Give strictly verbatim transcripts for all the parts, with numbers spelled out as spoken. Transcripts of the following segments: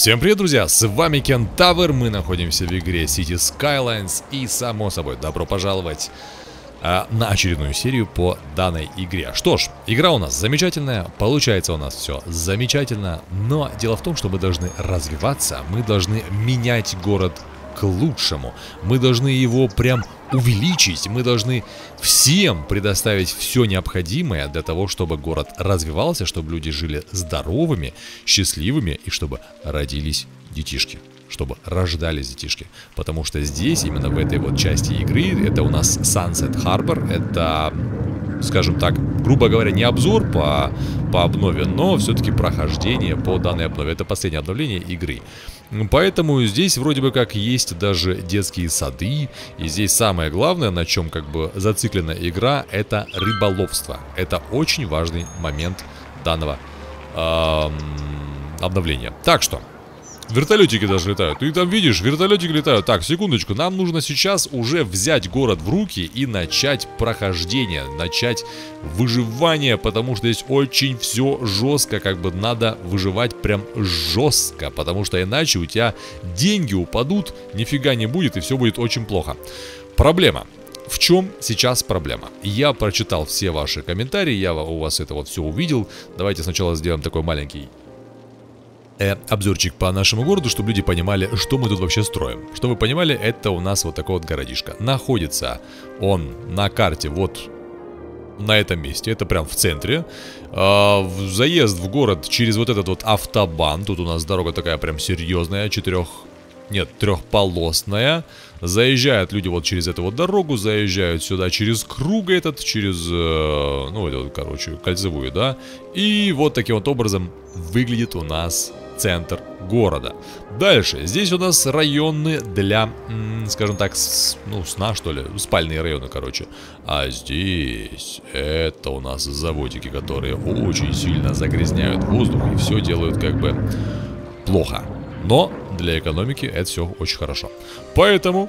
Всем привет, друзья! С вами Кентавер, мы находимся в игре Cities Skylines и, само собой, добро пожаловать э, на очередную серию по данной игре. Что ж, игра у нас замечательная, получается у нас все замечательно, но дело в том, что мы должны развиваться, мы должны менять город к лучшему, мы должны его прям увеличить, мы должны всем предоставить все необходимое для того, чтобы город развивался, чтобы люди жили здоровыми, счастливыми и чтобы родились детишки, чтобы рождались детишки. Потому что здесь, именно в этой вот части игры, это у нас Sunset Harbor, это, скажем так, грубо говоря, не обзор по, по обнове, но все-таки прохождение по данной обнове. Это последнее обновление игры. Поэтому здесь вроде бы как есть даже детские сады. И здесь самое главное, на чем как бы зациклена игра, это рыболовство. Это очень важный момент данного эм, обновления. Так что, вертолетики даже летают. Ты там видишь, вертолетики летают. Так, секундочку, нам нужно сейчас уже взять город в руки и начать прохождение, начать выживание, потому что здесь очень все жестко, как бы надо выживать прям жестко, потому что иначе у тебя деньги упадут, нифига не будет и все будет очень плохо. Проблема. В чем сейчас проблема? Я прочитал все ваши комментарии, я у вас это вот все увидел. Давайте сначала сделаем такой маленький обзорчик по нашему городу, чтобы люди понимали, что мы тут вообще строим. Чтобы вы понимали, это у нас вот такой вот городишко. Находится он на карте вот на этом месте. Это прям в центре. Заезд в город через вот этот вот автобан. Тут у нас дорога такая прям серьезная, четырех... Нет, трехполосная. Заезжают люди вот через эту вот дорогу, заезжают сюда через круг этот, через, ну, это вот, короче, кольцевую, да. И вот таким вот образом выглядит у нас центр города. Дальше, здесь у нас районы для, скажем так, ну, сна, что ли, спальные районы, короче. А здесь это у нас заводики, которые очень сильно загрязняют воздух и все делают как бы плохо. Но для экономики это все очень хорошо. Поэтому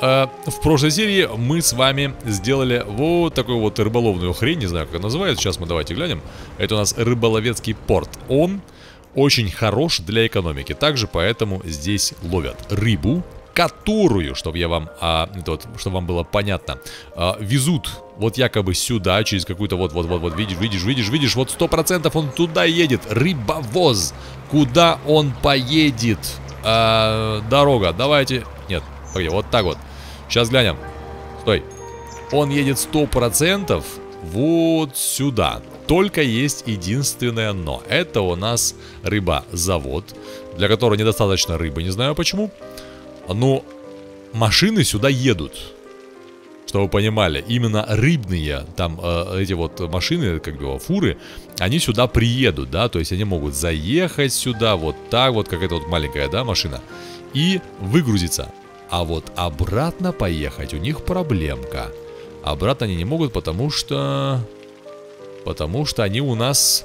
э, в прошлой серии мы с вами сделали вот такую вот рыболовную хрень. Не знаю, как она называется. Сейчас мы давайте глянем. Это у нас рыболовецкий порт. Он очень хорош для экономики. Также поэтому здесь ловят рыбу, которую, чтобы я вам, а, это вот, чтобы вам было понятно, а, везут вот якобы сюда, через какую-то вот-вот-вот-вот, видишь, видишь, видишь, видишь, вот сто процентов он туда едет, рыбовоз, куда он поедет, а, дорога, давайте, нет, погоди, вот так вот, сейчас глянем, стой, он едет сто процентов вот сюда. Только есть единственное но. Это у нас рыбозавод, для которого недостаточно рыбы, не знаю почему. Но машины сюда едут. Чтобы вы понимали, именно рыбные там э, эти вот машины, как бы фуры, они сюда приедут, да, то есть они могут заехать сюда вот так вот, как эта вот маленькая, да, машина, и выгрузиться. А вот обратно поехать у них проблемка. Обратно они не могут, потому что... Потому что они у нас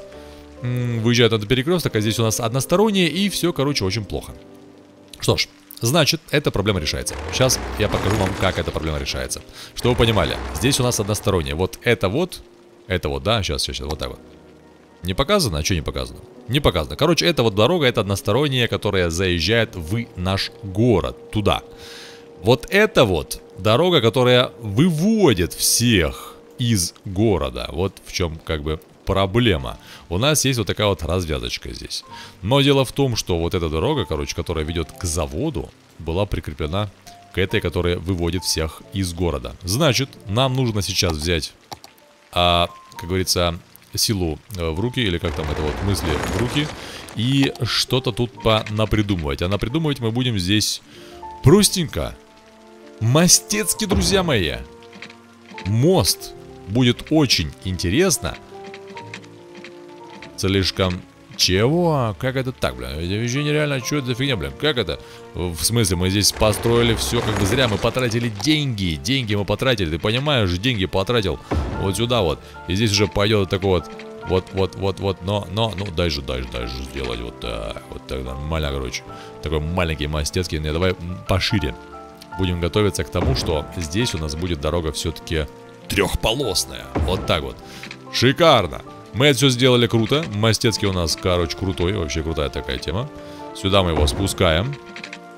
м, выезжают на этот перекресток, а здесь у нас односторонние, и все, короче, очень плохо. Что ж, значит, эта проблема решается. Сейчас я покажу вам, как эта проблема решается. Чтобы вы понимали, здесь у нас односторонние. Вот это вот, это вот, да, сейчас, сейчас, сейчас, вот так вот. Не показано? А что не показано? Не показано. Короче, эта вот дорога, это односторонняя, которая заезжает в наш город, туда. Вот это вот дорога, которая выводит всех из города. Вот в чем как бы проблема. У нас есть вот такая вот развязочка здесь. Но дело в том, что вот эта дорога, короче, которая ведет к заводу, была прикреплена к этой, которая выводит всех из города. Значит, нам нужно сейчас взять, а, как говорится, силу в руки, или как там это вот, мысли в руки, и что-то тут понапридумывать. А напридумывать мы будем здесь простенько, мастецки, друзья мои. Мост. Будет очень интересно. Слишком... Чего? Как это так, бля? Это вообще нереально. Что это за фигня, бля? Как это? В смысле, мы здесь построили все как бы зря. Мы потратили деньги. Деньги мы потратили. Ты понимаешь, деньги потратил вот сюда вот. И здесь уже пойдет такой вот... Вот, вот, вот, вот. Но, но, ну, дай же, дай же, дай же сделать вот так. Вот так нормально, короче. Такой маленький мастецкий. Не, давай пошире. Будем готовиться к тому, что здесь у нас будет дорога все-таки... трехполосная. Вот так вот. Шикарно. Мы это все сделали круто. Мастецкий у нас, короче, крутой. Вообще крутая такая тема. Сюда мы его спускаем.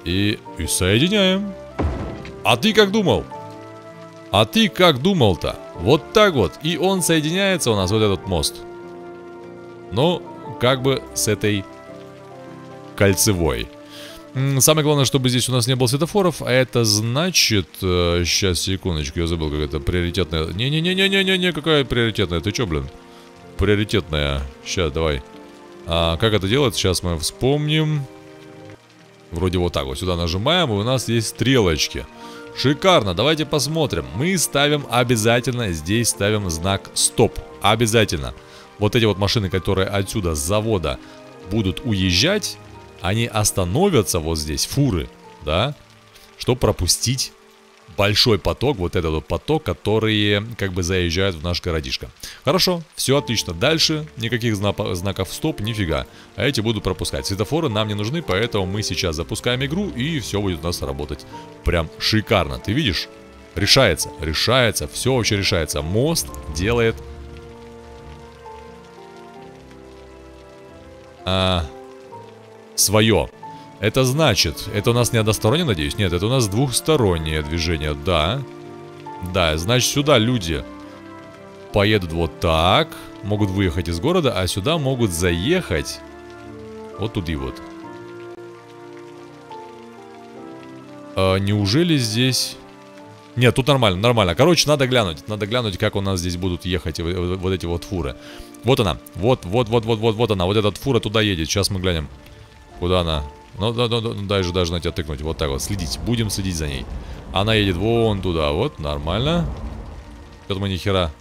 И, и соединяем. А ты как думал? А ты как думал-то? Вот так вот. И он соединяется у нас, вот этот мост. Ну, как бы с этой кольцевой. Самое главное, чтобы здесь у нас не было светофоров. А это значит... Э, сейчас, секундочку, я забыл, как это приоритетная... Не-не-не-не-не-не, какая приоритетная? Ты чё, блин? Приоритетная. Сейчас, давай. А, как это делать? Сейчас мы вспомним. Вроде вот так вот. Сюда нажимаем, и у нас есть стрелочки. Шикарно. Давайте посмотрим. Мы ставим обязательно, здесь ставим знак «Стоп». Обязательно. Вот эти вот машины, которые отсюда с завода будут уезжать... Они остановятся вот здесь, фуры, да, чтобы пропустить большой поток, вот этот вот поток, которые как бы заезжают в наш городишко. Хорошо, все отлично. Дальше никаких знаков стоп, нифига. А эти буду пропускать. Светофоры нам не нужны, поэтому мы сейчас запускаем игру, и все будет у нас работать прям шикарно. Ты видишь? Решается, решается, все вообще решается. Мост делает... А... свое. Это значит, это у нас не одностороннее, надеюсь? Нет, это у нас двухстороннее движение, да. Да, значит сюда люди поедут вот так, могут выехать из города, а сюда могут заехать вот туда и вот. А неужели здесь... Нет, тут нормально, нормально. Короче, надо глянуть, надо глянуть, как у нас здесь будут ехать вот эти вот фуры. Вот она, вот, вот, вот, вот, вот, вот она, вот эта фура туда едет, сейчас мы глянем. Куда она? Ну, да, да, да, дай же даже на тебя тыкнуть. Вот так вот, следить. Будем следить за ней. Она едет вон туда. Вот, нормально. Что-то мы ни хера.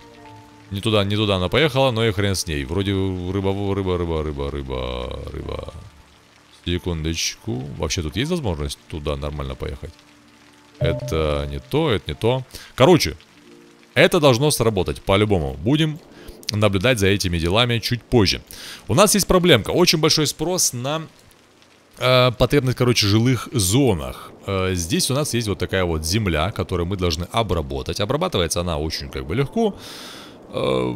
Не туда, не туда она поехала, но и хрен с ней. Вроде рыба, рыба, рыба, рыба, рыба, рыба. Секундочку. Вообще тут есть возможность туда нормально поехать? Это не то, это не то. Короче, это должно сработать. По-любому. Будем... наблюдать за этими делами чуть позже. У нас есть проблемка. Очень большой спрос на э, потребность, короче, жилых зонах. Э, здесь у нас есть вот такая вот земля, которую мы должны обработать. Обрабатывается она очень как бы легко. Э,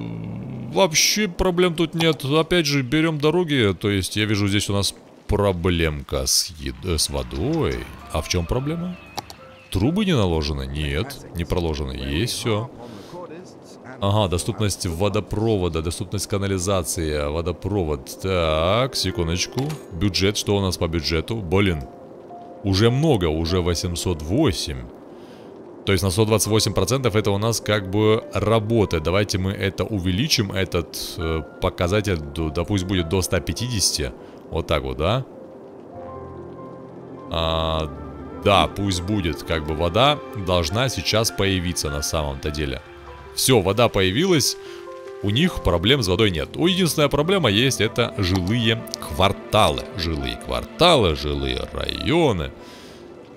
вообще проблем тут нет. Опять же, берем дороги. То есть я вижу, здесь у нас проблемка с, едой, с водой. А в чем проблема? Трубы не наложены? Нет, не проложены. Есть все. Ага, доступность водопровода, доступность канализации, водопровод. Так, секундочку. Бюджет, что у нас по бюджету? Блин, уже много, уже восемьсот восемь. То есть на сто двадцать восемь процентов это у нас как бы работа. Давайте мы это увеличим, этот э, показатель, до, да пусть будет до ста пятидесяти. Вот так вот, да? А, да, пусть будет, как бы вода должна сейчас появиться на самом-то деле. Все, вода появилась, у них проблем с водой нет. У единственная проблема есть, это жилые кварталы. Жилые кварталы, жилые районы.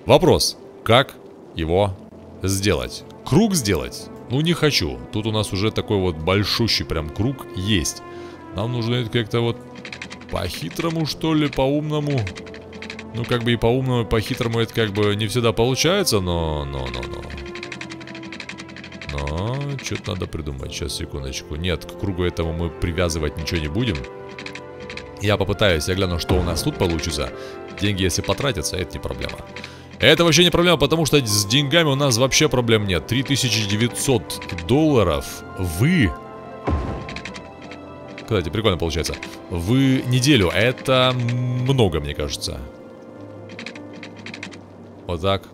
Вопрос, как его сделать? Круг сделать? Ну не хочу. Тут у нас уже такой вот большущий прям круг есть. Нам нужно как-то вот по-хитрому, что ли, по-умному. Ну как бы и по-умному, и по-хитрому это как бы не всегда получается, но... но, но, но. Но что-то надо придумать. Сейчас, секундочку. Нет, к кругу этому мы привязывать ничего не будем. Я попытаюсь, я гляну, что у нас тут получится. Деньги, если потратятся, это не проблема. Это вообще не проблема, потому что с деньгами у нас вообще проблем нет. три тысячи девятьсот долларов вы... Кстати, прикольно получается. Вы неделю. Это много, мне кажется. Вот так.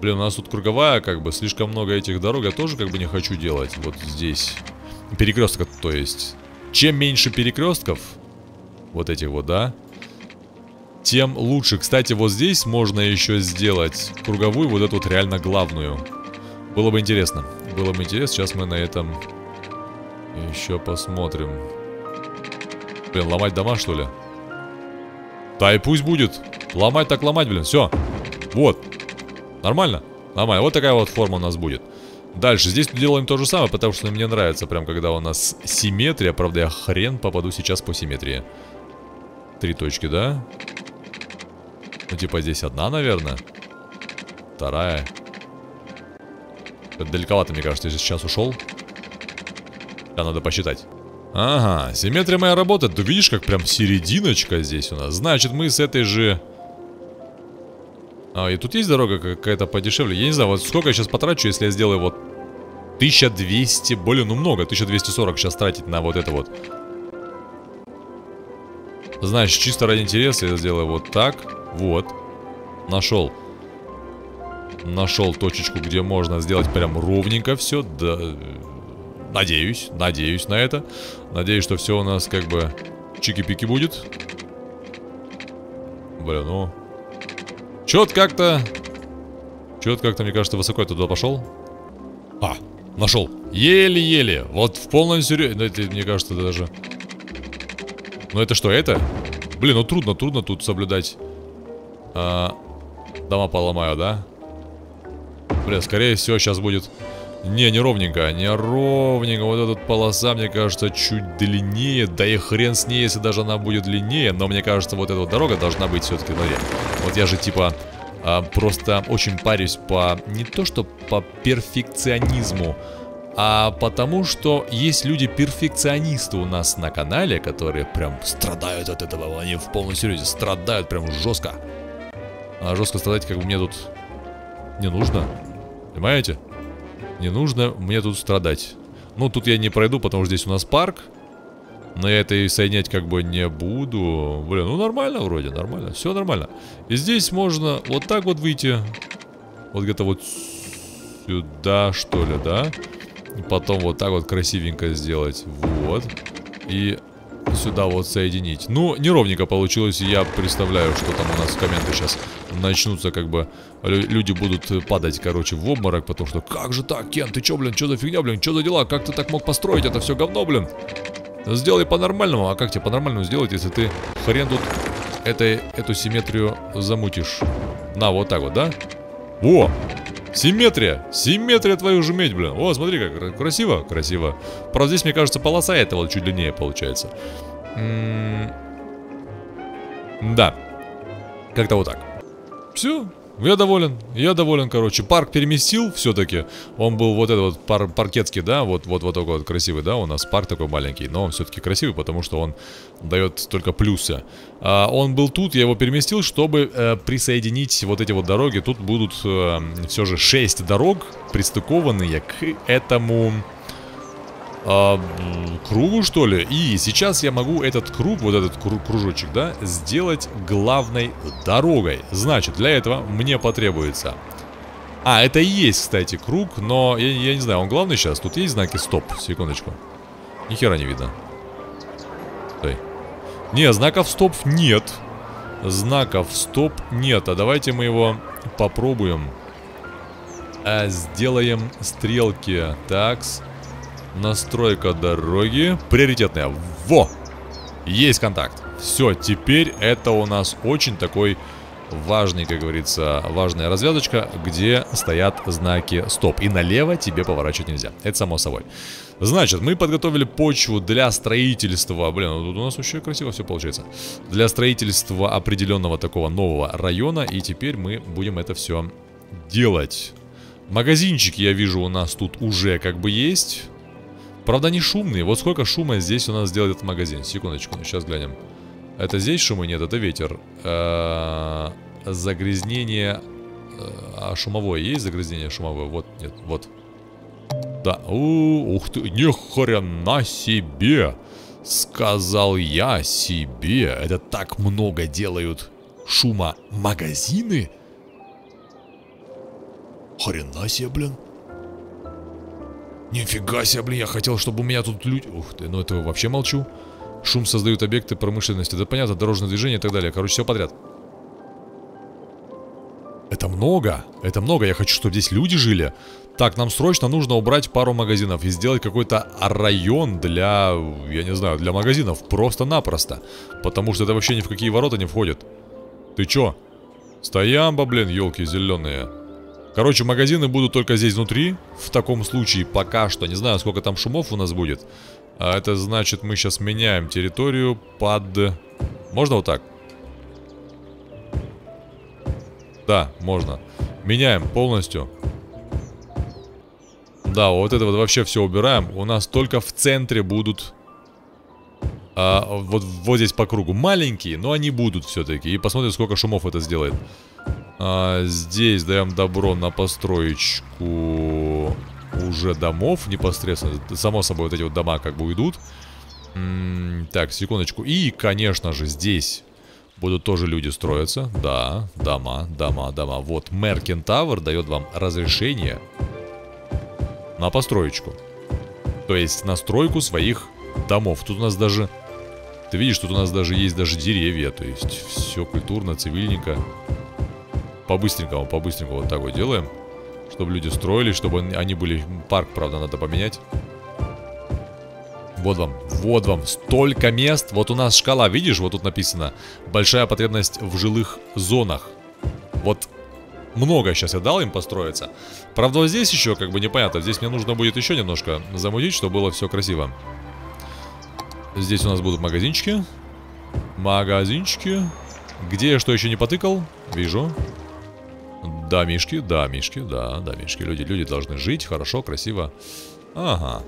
Блин, у нас тут круговая, как бы, слишком много этих дорог. Я тоже, как бы, не хочу делать. Вот здесь. Перекрестков, то есть. Чем меньше перекрестков, вот этих вот, да, тем лучше. Кстати, вот здесь можно еще сделать круговую, вот эту вот реально главную. Было бы интересно. Было бы интересно. Сейчас мы на этом еще посмотрим. Блин, ломать дома, что ли? Да и пусть будет. Ломать так ломать, блин. Все. Вот. Нормально? Нормально. Вот такая вот форма у нас будет. Дальше. Здесь делаем то же самое, потому что мне нравится прям, когда у нас симметрия. Правда, я хрен попаду сейчас по симметрии. Три точки, да? Ну, типа здесь одна, наверное. Вторая. Это далековато, мне кажется, я сейчас ушел. Да, надо посчитать. Ага, симметрия моя работает. Ты видишь, как прям серединочка здесь у нас. Значит, мы с этой же... А, и тут есть дорога какая-то подешевле. Я не знаю, вот сколько я сейчас потрачу, если я сделаю вот тысяча двести, более, ну много, тысяча двести сорок сейчас тратить на вот это вот. Значит, чисто ради интереса я сделаю вот так. Вот. Нашел. Нашел точечку, где можно сделать прям ровненько все. Да... Надеюсь, надеюсь на это. Надеюсь, что все у нас как бы чики-пики будет. Блин, ну... Чё-то как-то... Чё-то как-то, мне кажется, высоко я туда пошел. А, нашел. Еле-еле. Вот в полном серьезе. Ну, это, мне кажется, даже... Ну, это что, это? Блин, ну трудно, трудно тут соблюдать. А, дома поломаю, да? Блин, скорее всего, сейчас будет... Не, не ровненько, не ровненько. Вот эта полоса, мне кажется, чуть длиннее. Да и хрен с ней, если даже она будет длиннее. Но мне кажется, вот эта вот дорога должна быть все-таки длиннее. Вот я же типа а, просто очень парюсь по... Не то что по перфекционизму, а потому что есть люди-перфекционисты у нас на канале, которые прям страдают от этого. Они в полном серьезе страдают прям жестко. А жестко страдать как бы мне тут не нужно. Понимаете? Не нужно мне тут страдать. Ну, тут я не пройду, потому что здесь у нас парк. Но я это и соединять как бы не буду. Блин, ну нормально вроде, нормально. Все нормально. И здесь можно вот так вот выйти. Вот где-то вот сюда, что ли, да? И потом вот так вот красивенько сделать. Вот. И сюда вот соединить. Ну, неровненько получилось. Я представляю, что там у нас в комментах сейчас начнутся, как бы, люди будут падать, короче, в обморок, потому что, как же так, Кен, ты чё, блин, чё за фигня, блин, чё за дела, как ты так мог построить это все говно, блин? Сделай по-нормальному. А как тебе по-нормальному сделать, если ты хрен тут этой, эту симметрию замутишь? На, вот так вот, да? О! Симметрия! Симметрия твою же медь, блин. О, смотри, как красиво, красиво. Правда, здесь, мне кажется, полоса эта вот чуть длиннее получается. М-м- да. Как-то вот так. Все, я доволен, я доволен, короче. Парк переместил все-таки. Он был вот этот вот пар паркетский, да, вот, вот, вот такой вот красивый, да, у нас парк такой маленький. Но он все-таки красивый, потому что он дает только плюсы. а, Он был тут, я его переместил, чтобы э, присоединить вот эти вот дороги. Тут будут э, все же шесть дорог, пристыкованные к этому э, кругу, что ли. И сейчас я могу этот круг, вот этот кружочек, да, сделать главной дорогой. Значит, для этого мне потребуется... А, это и есть, кстати, круг, но я, я не знаю, он главный сейчас? Тут есть знаки стоп? Секундочку. Ни хера не видно. Стой. Не, знаков стоп нет. Знаков стоп нет. А давайте мы его попробуем. А, сделаем стрелки. Такс. Настройка дороги. Приоритетная. Во! Есть контакт. Все, теперь это у нас очень такой важный, как говорится, важная развязочка, где стоят знаки стоп. И налево тебе поворачивать нельзя. Это само собой. Значит, мы подготовили почву для строительства. Блин, ну тут у нас вообще красиво все получается. Для строительства определенного такого нового района. И теперь мы будем это все делать. Магазинчики, я вижу, у нас тут уже как бы есть. Правда, они шумные. Вот сколько шума здесь у нас делает этот магазин. Секундочку, сейчас глянем. Это здесь шума? Нет, это ветер. Загрязнение. А шумовое есть? Загрязнение шумовое? Вот, нет, вот. Да. Ух ты, ни хрена себе! Сказал я себе. Это так много делают шума магазины. Хрена себе, блин. Нифига себе, блин, я хотел, чтобы у меня тут люди... Ух ты, ну это вообще молчу. Шум создают объекты промышленности. Да понятно, дорожное движение и так далее. Короче, все подряд. Это много. Это много. Я хочу, чтобы здесь люди жили. Так, нам срочно нужно убрать пару магазинов и сделать какой-то район для... Я не знаю, для магазинов. Просто-напросто. Потому что это вообще ни в какие ворота не входит. Ты чё? Стоямба, блин, елки зеленые. Короче, магазины будут только здесь внутри. В таком случае пока что. Не знаю, сколько там шумов у нас будет. А это значит, мы сейчас меняем территорию под... Можно вот так? Да, можно. Меняем полностью. Да, вот это вот вообще все убираем. У нас только в центре будут а, вот, вот здесь по кругу. Маленькие, но они будут все-таки. И посмотрим, сколько шумов это сделает. а, Здесь даем добро на построечку уже домов непосредственно. Само собой, вот эти вот дома как бы уйдут. М-м, Так, секундочку. И, конечно же, здесь будут тоже люди строиться. Да, дома, дома, дома. Вот мэр Кентавер дает вам разрешение на построечку. То есть на стройку своих домов. Тут у нас даже... Ты видишь, тут у нас даже есть даже деревья. То есть все культурно, цивильненько. По-быстренькому, по-быстренькому вот так вот делаем. Чтобы люди строились, чтобы они были... Парк, правда, надо поменять. Вот вам, вот вам, столько мест. Вот у нас шкала, видишь, вот тут написано: большая потребность в жилых зонах. Вот много сейчас я дал им построиться. Правда, вот здесь еще как бы непонятно. Здесь мне нужно будет еще немножко замудить, чтобы было все красиво. Здесь у нас будут магазинчики. Магазинчики. Где я что еще не потыкал? Вижу. Домишки, домишки, да, домишки. Люди, люди должны жить хорошо, красиво. Ага.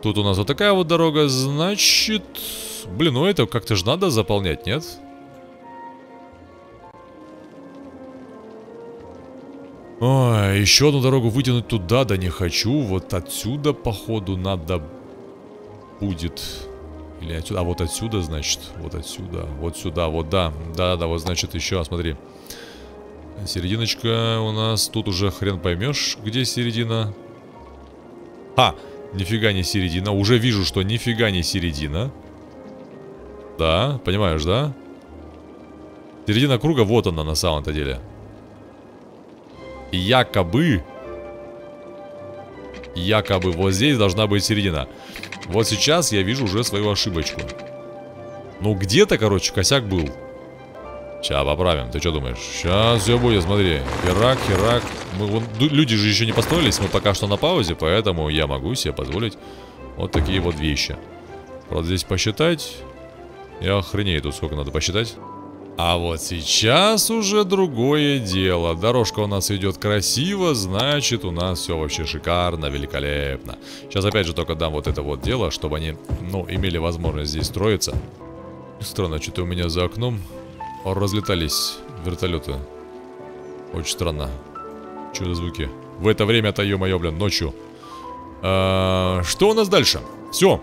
Тут у нас вот такая вот дорога, значит... Блин, ну это как-то же надо заполнять, нет? Ой, еще одну дорогу вытянуть туда, да не хочу. Вот отсюда, походу, надо будет... Или отсюда, а вот отсюда, значит, вот отсюда, вот сюда, вот да. Да-да, вот значит еще, смотри. Серединочка у нас, тут уже хрен поймешь, где середина. А! Нифига не середина. Уже вижу, что нифига не середина. Да, понимаешь, да? Середина круга, вот она на самом-то деле. Якобы. Якобы вот здесь должна быть середина. Вот сейчас я вижу уже свою ошибочку. Ну где-то, короче, косяк был. Сейчас поправим, ты что думаешь? Сейчас все будет, смотри. Херак, херак. Мы, вон, люди же еще не построились, мы пока что на паузе, поэтому я могу себе позволить вот такие вот вещи. Правда, здесь посчитать. Я охренею, тут сколько надо посчитать. А вот сейчас уже другое дело. Дорожка у нас идет красиво, значит у нас все вообще шикарно, великолепно. Сейчас опять же только дам вот это вот дело, чтобы они, ну, имели возможность здесь строиться. Странно, что-то у меня за окном... Разлетались вертолеты. Очень странно. Что за звуки? В это время-то, ё-моё, блин, ночью. А, что у нас дальше? Все.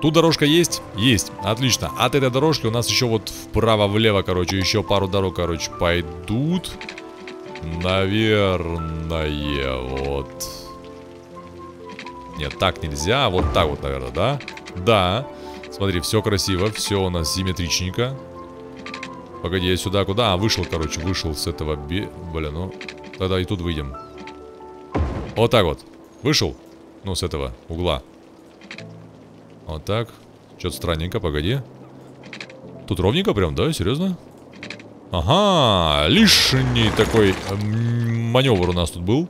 Тут дорожка есть? Есть. Отлично. От этой дорожки у нас еще вот вправо-влево, короче, еще пару дорог, короче, пойдут. Наверное, вот. Нет, так нельзя. Вот так вот, наверное, да? Да. Смотри, все красиво. Все у нас симметричненько. Погоди, я сюда куда? А, вышел, короче, вышел с этого би... Бля, ну, тогда и тут выйдем. Вот так вот. Вышел? Ну, с этого угла. Вот так. Что-то странненько, погоди. Тут ровненько прям, да? Серьезно? Ага, лишний такой маневр у нас тут был.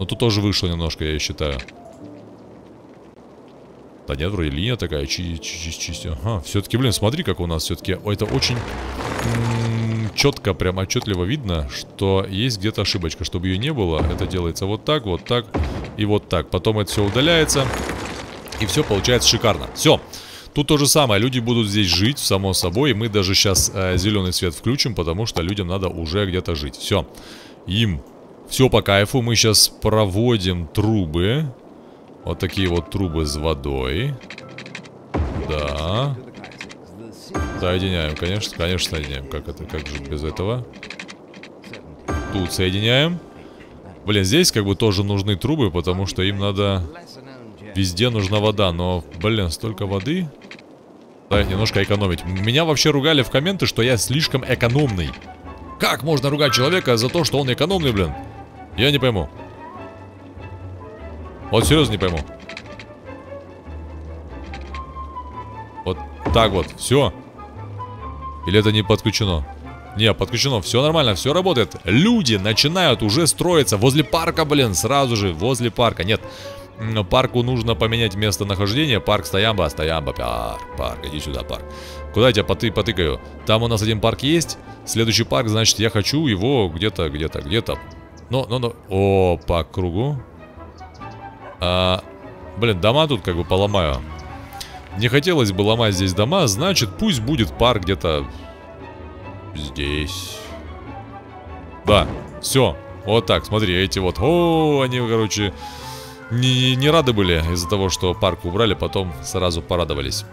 Но тут тоже вышло немножко, я считаю. Да нет, вроде линия такая, чистя. Ага, все-таки, блин, смотри, как у нас все-таки. Это очень четко, прям отчетливо видно, что есть где-то ошибочка. Чтобы ее не было, это делается вот так, вот так и вот так. Потом это все удаляется. И все получается шикарно. Все. Тут то же самое, люди будут здесь жить, само собой. И мы даже сейчас э, зеленый свет включим, потому что людям надо уже где-то жить. Все. Им все по кайфу. Мы сейчас проводим трубы. Вот такие вот трубы с водой. Да. Соединяем, конечно, конечно соединяем. Как это, как же без этого? Тут соединяем. Блин, здесь как бы тоже нужны трубы, потому что им надо... Везде нужна вода, но, блин, столько воды. Да, немножко экономить. Меня вообще ругали в комменты, что я слишком экономный. Как можно ругать человека за то, что он экономный, блин? Я не пойму. Вот серьезно не пойму. Вот так вот, все. Или это не подключено? Не, подключено, все нормально, все работает. Люди начинают уже строиться возле парка, блин, сразу же возле парка. Нет, парку нужно поменять местонахождение. Парк Стоямба, Стоямба, парк, парк, иди сюда, парк. Куда я тебя поты потыкаю? Там у нас один парк есть. Следующий парк, значит, я хочу его где-то, где-то, где-то. Но, но, но, о, по кругу. А, Блин, дома тут как бы поломаю. Не хотелось бы ломать здесь дома, значит, пусть будет пар где-то здесь. Да, все. Вот так, смотри, эти вот. О, они, короче, не, не рады были из-за того, что парк убрали, потом сразу порадовались.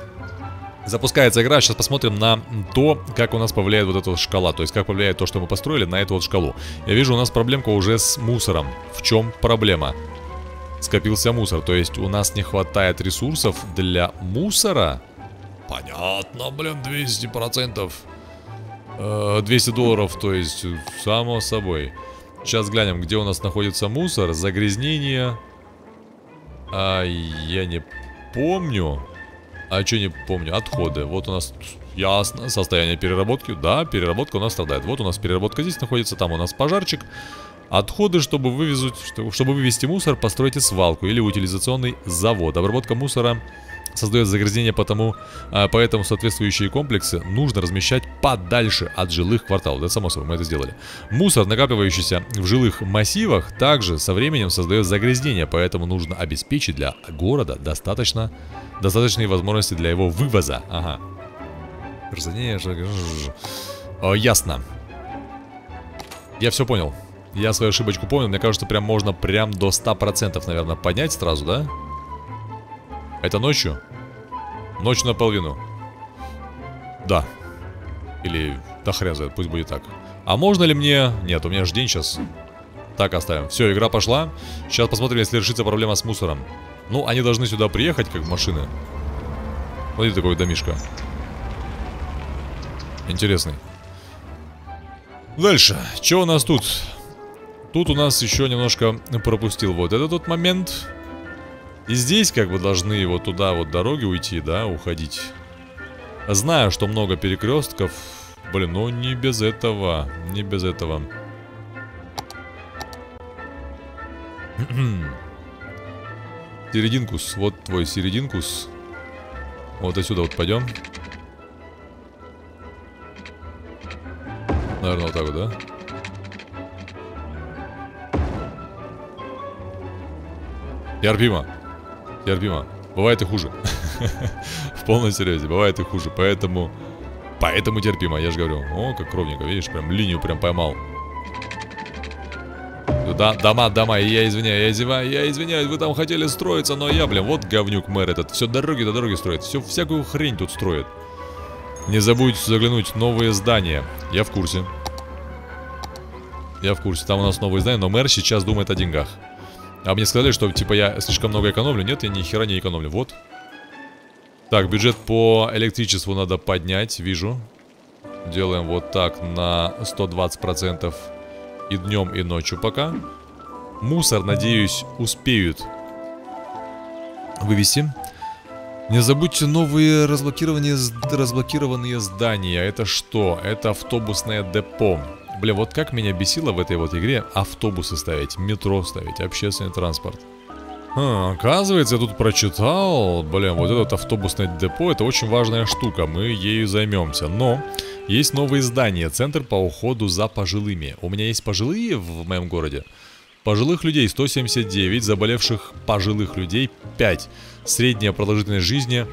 Запускается игра, сейчас посмотрим на то, как у нас повлияет вот эта вот шкала. То есть, как повлияет то, что мы построили, на эту вот шкалу. Я вижу, у нас проблемка уже с мусором. В чем проблема? Скопился мусор, то есть у нас не хватает ресурсов для мусора. Понятно, блин, двести процентов. двести долларов, то есть, само собой. Сейчас глянем, где у нас находится мусор. Загрязнение. А, я не помню. А что не помню? Отходы. Вот у нас, ясно, состояние переработки. Да, переработка у нас страдает. Вот у нас переработка здесь находится, там у нас пожарчик. Отходы, чтобы вывезуть, чтобы вывести мусор, постройте свалку или утилизационный завод. Обработка мусора создает загрязнение, потому, поэтому соответствующие комплексы нужно размещать подальше от жилых кварталов. Да, само собой, мы это сделали. Мусор, накапливающийся в жилых массивах, также со временем создает загрязнение, поэтому нужно обеспечить для города достаточно, достаточные возможности для его вывоза. Ага. О, ясно. Я все понял. Я свою ошибочку помню. Мне кажется, прям можно прям до ста процентов, наверное, поднять сразу, да? Это ночью? Ночью наполовину. Да. Или да хрен знает, пусть будет так. А можно ли мне... Нет, у меня же день сейчас. Так оставим. Все, игра пошла. Сейчас посмотрим, если решится проблема с мусором. Ну, они должны сюда приехать, как машины. Смотри, такой домишко. Интересный. Дальше. Что у нас тут? Тут у нас еще немножко пропустил вот этот вот момент. И здесь как бы должны вот туда вот дороги уйти, да, уходить. Знаю, что много перекрестков. Блин, ну не без этого. Не без этого. Серединкус, вот твой серединкус. Вот отсюда вот пойдем. Наверное, вот так вот, да? Терпимо. Терпимо. Бывает и хуже. В полном серьезе, бывает и хуже. Поэтому... Поэтому терпимо, я же говорю. О, как ровненько, видишь, прям линию прям поймал. Да, дома, дома, я извиняюсь, я извиняюсь, я извиняюсь, вы там хотели строиться, но я, блин, вот говнюк мэр этот. Все дороги до дороги строит, все всякую хрень тут строит. Не забудьте заглянуть, новые здания. Я в курсе. Я в курсе, там у нас новые здания, но мэр сейчас думает о деньгах. А мне сказали, что, типа, я слишком много экономлю. Нет, я ни хера не экономлю. Вот. Так, бюджет по электричеству надо поднять, вижу. Делаем вот так на сто двадцать процентов и днем, и ночью пока. Мусор, надеюсь, успеют вывести. Не забудьте новые разблокированные, разблокированные здания. Это что? Это автобусное депо. Бля, вот как меня бесило в этой вот игре автобусы ставить, метро ставить, общественный транспорт. А, оказывается, я тут прочитал, блин, вот этот автобусное депо, это очень важная штука, мы ею займемся. Но есть новые здания, центр по уходу за пожилыми. У меня есть пожилые в моем городе. Пожилых людей сто семьдесят девять, заболевших пожилых людей пять. Средняя продолжительность жизни...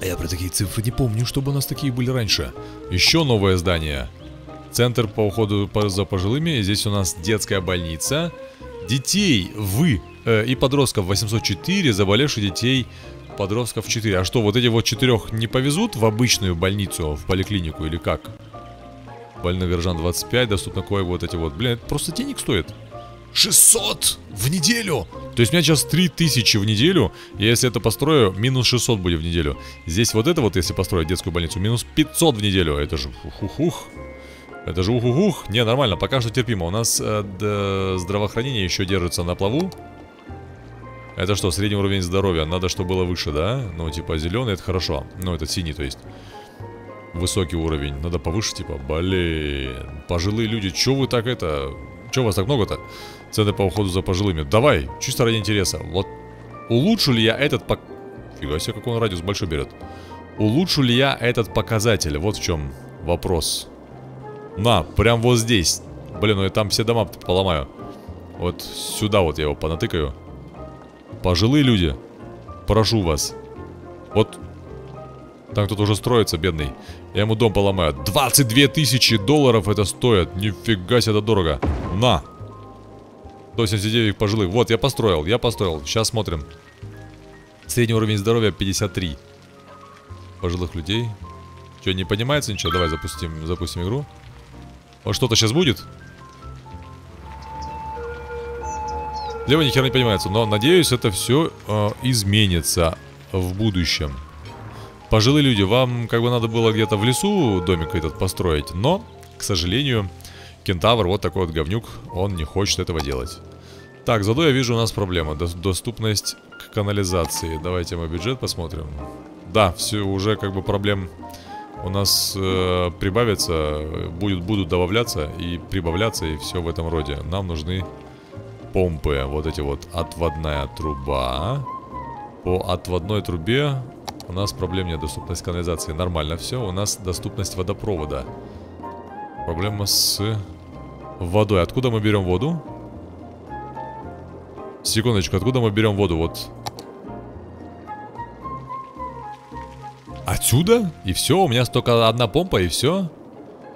Я про такие цифры не помню, чтобы у нас такие были раньше. Еще новое здание. Центр по уходу за пожилыми. Здесь у нас детская больница. Детей вы э, и подростков восемьсот четыре, заболевших детей подростков четыре. А что, вот эти вот четырех не повезут в обычную больницу, в поликлинику или как? Больных горожан двадцать пять, доступно кое вот эти вот. Блин, это просто денег стоит. шестьсот в неделю! То есть у меня сейчас три тысячи в неделю. И если это построю, минус шестьсот будет в неделю. Здесь вот это вот, если построить детскую больницу, минус пятьсот в неделю. Это же ух-ух-ух. Это же ух-ух-ух. Не, нормально, пока что терпимо. У нас э, да, здравоохранение еще держится на плаву. Это что, средний уровень здоровья? Надо, чтобы было выше, да? Ну, типа, зеленый, это хорошо. Ну, это синий, то есть. Высокий уровень. Надо повыше, типа, блин. Пожилые люди, че вы так это... Че у вас так много-то? Цены по уходу за пожилыми. Давай, чисто ради интереса. Вот улучшу ли я этот... Пок... Фига себе, как он радиус большой берет. Улучшу ли я этот показатель? Вот в чем вопрос. На, прям вот здесь. Блин, ну я там все дома поломаю. Вот сюда вот я его понатыкаю. Пожилые люди, прошу вас. Вот. Там кто-то уже строится, бедный. Я ему дом поломаю. двадцать две тысячи долларов это стоит. Нифига себе, это дорого. На. сто семьдесят девять пожилых. Вот, я построил, я построил. Сейчас смотрим. Средний уровень здоровья пятьдесят три. Пожилых людей. Что, не понимается ничего? Давай запустим, запустим игру. Вот что-то сейчас будет. Лево ни хера не понимается, но надеюсь, это все э, изменится в будущем. Пожилые люди, вам как бы надо было где-то в лесу домик этот построить, но, к сожалению, Кентавр, вот такой вот говнюк, он не хочет этого делать. Так, зато я вижу, у нас проблема. Доступность к канализации. Давайте мы бюджет посмотрим. Да, все, уже как бы проблем у нас э, прибавится, будет, будут добавляться и прибавляться, и все в этом роде. Нам нужны помпы, вот эти вот, отводная труба. По отводной трубе у нас проблем нет, доступность канализации. Нормально все, у нас доступность водопровода. Проблема с водой. Откуда мы берем воду? Секундочку, откуда мы берем воду? Вот. Отсюда? И все, у меня только одна помпа и все?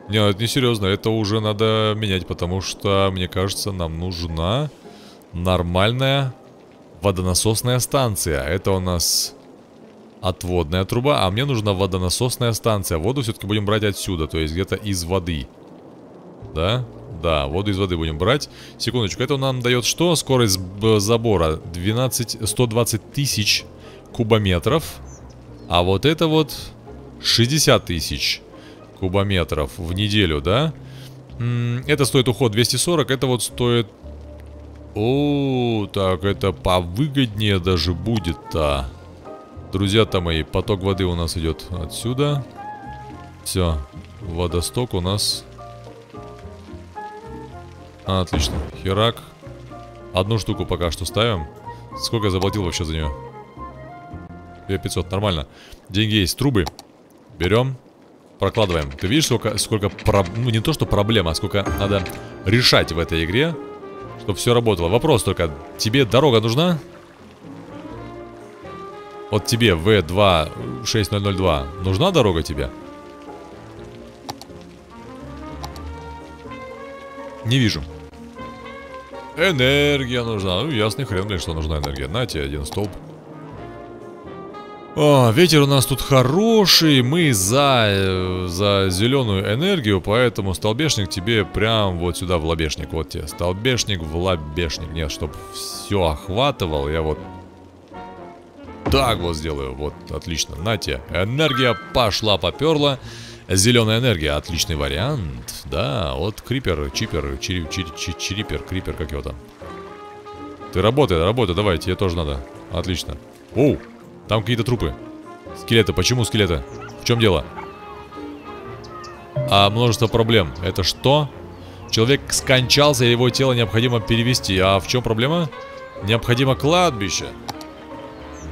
Не, это не серьезно, это уже надо менять, потому что, мне кажется, нам нужна нормальная водонасосная станция. Это у нас отводная труба, а мне нужна водонасосная станция. Воду все-таки будем брать отсюда, то есть где-то из воды. Да? Да, воду из воды будем брать. Секундочку, это нам дает что? Скорость забора двенадцать, сто двадцать тысяч кубометров. А вот это вот шестьдесят тысяч кубометров в неделю, да? Это стоит уход двести сорок, это вот стоит... О, так это повыгоднее даже будет-то. Друзья-то мои, поток воды у нас идет отсюда. Все, водосток у нас... А, отлично, херак. Одну штуку пока что ставим. Сколько я заплатил вообще за нее? две тысячи пятьсот, нормально. Деньги есть, трубы. Берем. Прокладываем. Ты видишь, сколько, сколько про... ну, не то, что проблема, а сколько надо решать в этой игре, чтобы все работало. Вопрос только, тебе дорога нужна? Вот тебе вэ два шесть ноль ноль два нужна дорога тебе? Не вижу. Энергия нужна. Ну, ясный хрен, блин, что нужна энергия. На тебе один столб. О, ветер у нас тут хороший, мы за, за зеленую энергию, поэтому столбешник тебе прям вот сюда в лобешник. Вот тебе столбешник в лобешник. Нет, чтобы все охватывал, я вот так вот сделаю. Вот, отлично. На тебе. Энергия пошла, поперла. Зеленая энергия, отличный вариант. Да, вот крипер, чипер, чири, чири, чири, чирипер, крипер, как его там. Ты работай, работай, давай, тебе тоже надо. Отлично. Оу. Там какие-то трупы. Скелеты. Почему скелеты? В чем дело? А, множество проблем. Это что? Человек скончался, его тело необходимо перевести. А в чем проблема? Необходимо кладбище.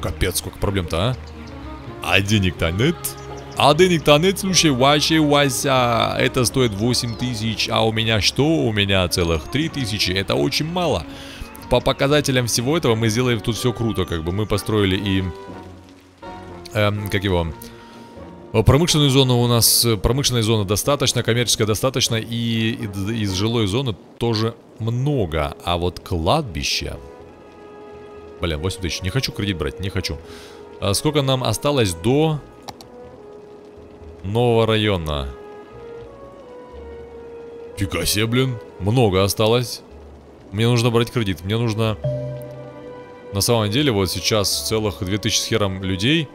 Капец, сколько проблем-то, а? А денег-то нет. А денег-то нет, слушай, Вася, Вася. Это стоит восемь тысяч, а у меня что? У меня целых три тысячи. Это очень мало. По показателям всего этого мы сделаем тут все круто, как бы мы построили и эм, как его промышленную зону, у нас промышленной зоны достаточно, коммерческая достаточно и из жилой зоны тоже много, а вот кладбище, блин, восемь тысяч, не хочу кредит брать, не хочу. А сколько нам осталось до нового района? Фига себе, блин, много осталось. Мне нужно брать кредит, мне нужно на самом деле вот сейчас целых две тысячи с хером людей,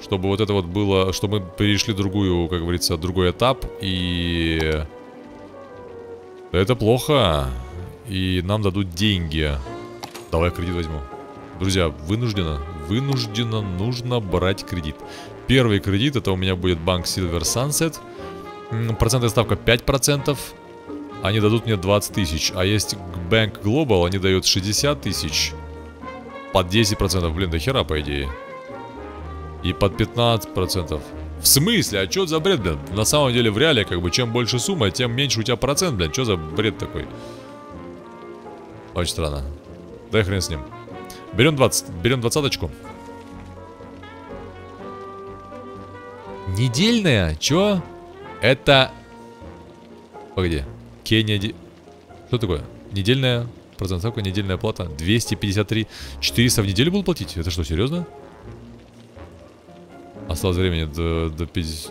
чтобы вот это вот было, чтобы мы перешли другую, как говорится, другой этап, и это плохо, и нам дадут деньги. Давай кредит возьму. Друзья, вынужденно, вынужденно нужно брать кредит. Первый кредит, это у меня будет банк Silver Sunset, процентная ставка пять процентов. Они дадут мне двадцать тысяч. А есть Bank Global, они дают шестьдесят тысяч. Под десять процентов. Блин, до хера, по идее. И под пятнадцать процентов. В смысле? А чё за бред, блин? На самом деле, в реале, как бы, чем больше сумма, тем меньше у тебя процент, блин. Чё за бред такой? Очень странно. Да и хрен с ним. Берем двадцать. Берем двадцаточку. Недельная? Чё? Это... Погоди. Кеннеди... Что такое? Недельная... Процент ставка, недельная плата. двести пятьдесят три. четыреста в неделю буду платить? Это что, серьезно? Осталось времени до, до пятидесяти...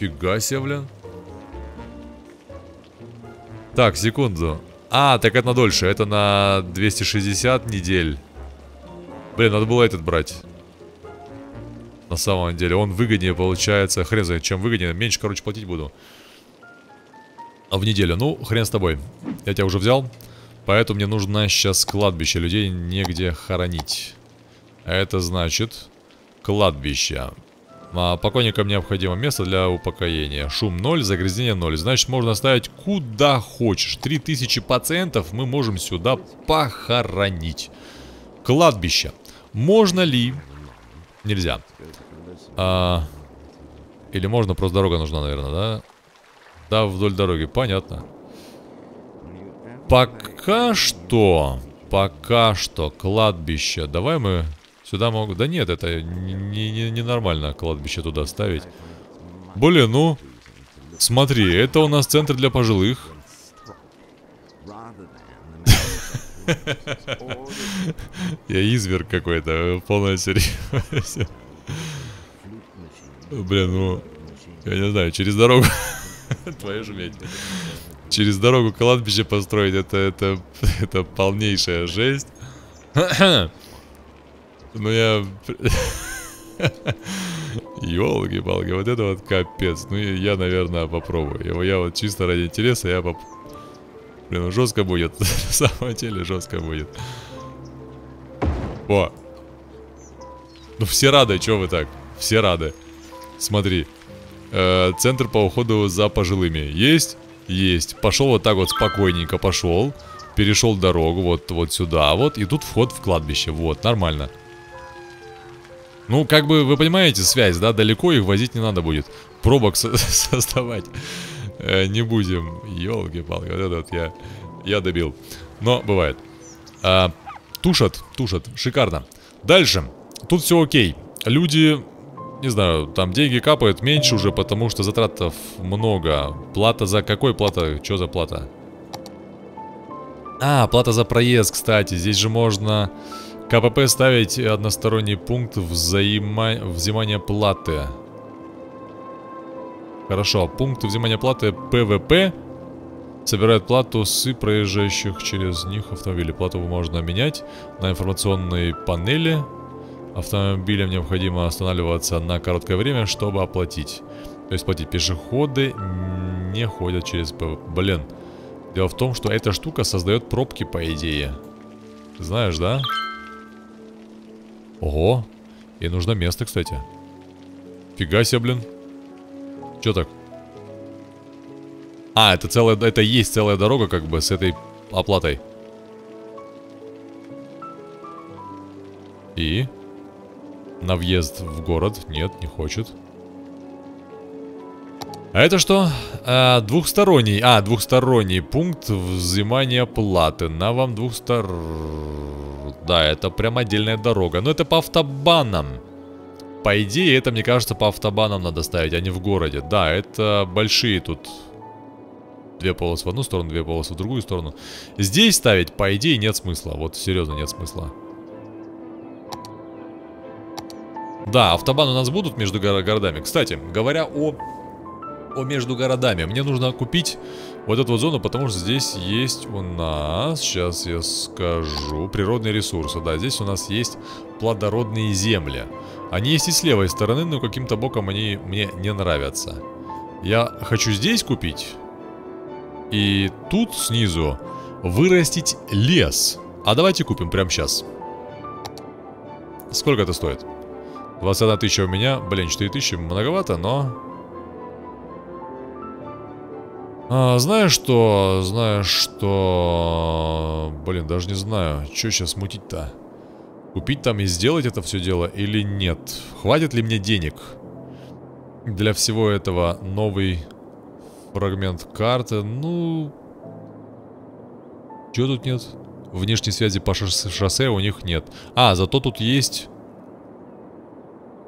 Фига себе, блин. Так, секунду. А, так это на дольше. Это на двести шестьдесят недель. Блин, надо было этот брать. На самом деле. Он выгоднее получается. Хрен знает, чем выгоднее. Меньше, короче, платить буду. А в неделю. Ну, хрен с тобой. Я тебя уже взял. Поэтому мне нужно сейчас кладбище. Людей негде хоронить. А это значит кладбище. А покойникам необходимо место для упокоения. Шум ноль, загрязнение ноль. Значит, можно ставить куда хочешь. три тысячи пациентов мы можем сюда похоронить. Кладбище. Можно ли? Нельзя. А... Или можно, просто дорога нужна, наверное, да? Да, вдоль дороги. Понятно. Пока что, пока что кладбище. Давай мы сюда могу. Да нет, это ненормально не, не кладбище туда ставить. Блин, ну, смотри, это у нас центр для пожилых. Я изверг какой-то, полная серьезность. Блин, ну, я не знаю, через дорогу. Твою же медь. Через дорогу кладбище построить, это, это, это полнейшая жесть. Ну я... Ёлки-палки, вот это вот капец. Ну я, наверное, попробую. Я, я вот чисто ради интереса, я поп... Блин, жестко будет. На самом деле жестко будет. О! Ну все рады, чё вы так? Все рады. Смотри. Э, центр по уходу за пожилыми. Есть? Есть. Пошел вот так вот спокойненько, пошел. Перешел дорогу вот, вот сюда вот. И тут вход в кладбище. Вот, нормально. Ну, как бы, вы понимаете, связь, да? Далеко их возить не надо будет. Пробок со создавать э, не будем. Ёлки-палки, вот этот вот я, я добил. Но бывает. А, тушат, тушат. Шикарно. Дальше. Тут все окей. Люди... Не знаю, там деньги капают меньше уже, потому что затратов много. Плата за... Какой плата? Что за плата? А, плата за проезд, кстати. Здесь же можно КПП ставить односторонний пункт взаима... взимания платы. Хорошо, пункты взимания платы ПВП собирают плату с проезжающих через них автомобилей. Плату можно менять на информационной панели. Автомобилям необходимо останавливаться на короткое время, чтобы оплатить. То есть платить. Пешеходы не ходят через ПВП. Блин. Дело в том, что эта штука создает пробки, по идее. Ты знаешь, да? Ого. И нужно место, кстати. Фига себе, блин. Чё так? А, это целая... Это есть целая дорога, как бы, с этой оплатой. И... На въезд в город. Нет, не хочет. А это что? А, двухсторонний. А, двухсторонний пункт взимания платы. На вам двухстор... Да, это прям отдельная дорога. Но это по автобанам. По идее, это, мне кажется, по автобанам надо ставить, а не в городе. Да, это большие тут. Две полосы в одну сторону, две полосы в другую сторону. Здесь ставить, по идее, нет смысла. Вот, серьезно, нет смысла. Да, автобан у нас будут между городами. Кстати, говоря о, о между городами, мне нужно купить вот эту вот зону, потому что здесь есть у нас, сейчас я скажу, природные ресурсы. Да, здесь у нас есть плодородные земли. Они есть и с левой стороны, но каким-то боком они мне не нравятся. Я хочу здесь купить и тут снизу вырастить лес. А давайте купим прямо сейчас. Сколько это стоит? двадцать одна тысяча у меня. Блин, четыре тысячи многовато, но... А, знаешь что? Знаешь что? Блин, даже не знаю. Что сейчас мутить-то? Купить там и сделать это все дело или нет? Хватит ли мне денег? Для всего этого новый фрагмент карты. Ну... Чего тут нет? внешней связи по шоссе у них нет. А, зато тут есть...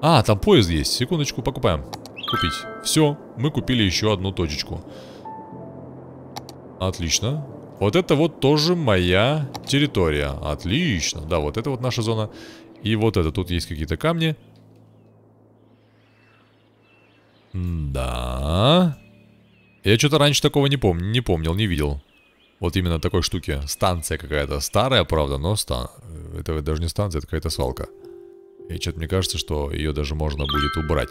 А, там поезд есть. Секундочку, покупаем. Купить. Все, мы купили еще одну точечку. Отлично. Вот это вот тоже моя территория. Отлично. Да, вот это вот наша зона. И вот это. Тут есть какие-то камни. Да. Я что-то раньше такого не помню, не помнил, не видел. Вот именно такой штуки. Станция какая-то. Старая, правда, но стан... это даже не станция, это какая-то свалка. И что-то мне кажется, что ее даже можно будет убрать.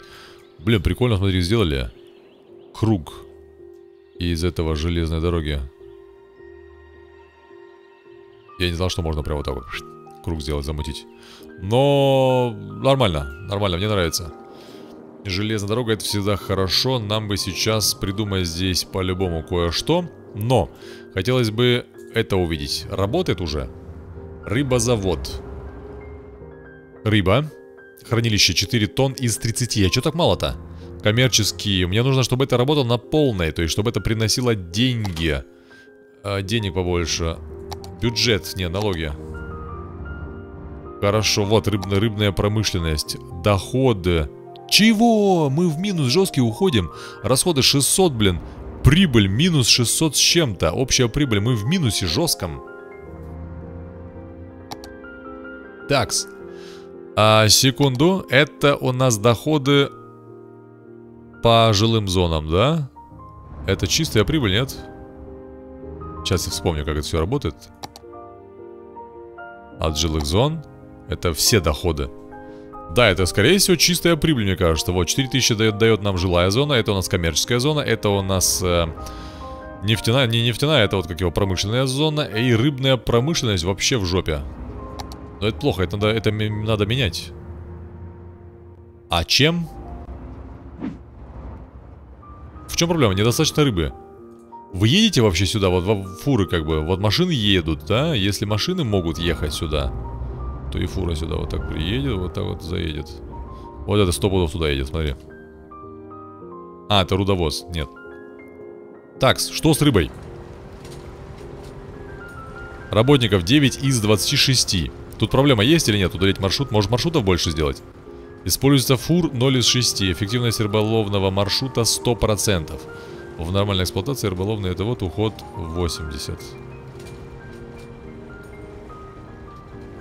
Блин, прикольно, смотри, сделали круг из этого железной дороги. Я не знал, что можно прямо вот так вот круг сделать, замутить. Но нормально, нормально, мне нравится. Железная дорога — это всегда хорошо. Нам бы сейчас придумать здесь по-любому кое-что. Но хотелось бы это увидеть. Работает уже? Рыбозавод. Рыба. Хранилище четыре тонн из тридцати. А чё так мало-то? Коммерческие. Мне нужно, чтобы это работало на полной. То есть, чтобы это приносило деньги. А, денег побольше. Бюджет. Не, налоги. Хорошо. Вот, рыб, рыбная промышленность. Доходы. Чего? Мы в минус жесткий уходим. Расходы шестьсот, блин. Прибыль минус шестьсот с чем-то. Общая прибыль. Мы в минусе жестком. Такс. А, секунду, это у нас доходы по жилым зонам, да? Это чистая прибыль, нет? Сейчас я вспомню, как это все работает. От жилых зон. Это все доходы. Да, это, скорее всего, чистая прибыль, мне кажется. Вот, четыре тысячи дает, дает нам жилая зона. Это у нас коммерческая зона. Это у нас э, нефтяная, не нефтяная, это вот как его, промышленная зона. И рыбная промышленность вообще в жопе. Но это плохо, это надо, это надо менять. А чем? В чем проблема? Недостаточно рыбы. Вы едете вообще сюда? Вот фуры как бы, вот машины едут, да? Если машины могут ехать сюда, то и фура сюда вот так приедет, вот так вот заедет. Вот это сто пудов сюда едет, смотри. А, это рудовоз, нет. Так, что с рыбой? Работников девять из двадцати шести. Тут проблема есть или нет? Удалить маршрут. Может, маршрутов больше сделать? Используется фур ноль из шести. Эффективность рыболовного маршрута сто процентов. В нормальной эксплуатации рыболовный это вот уход восемьдесят.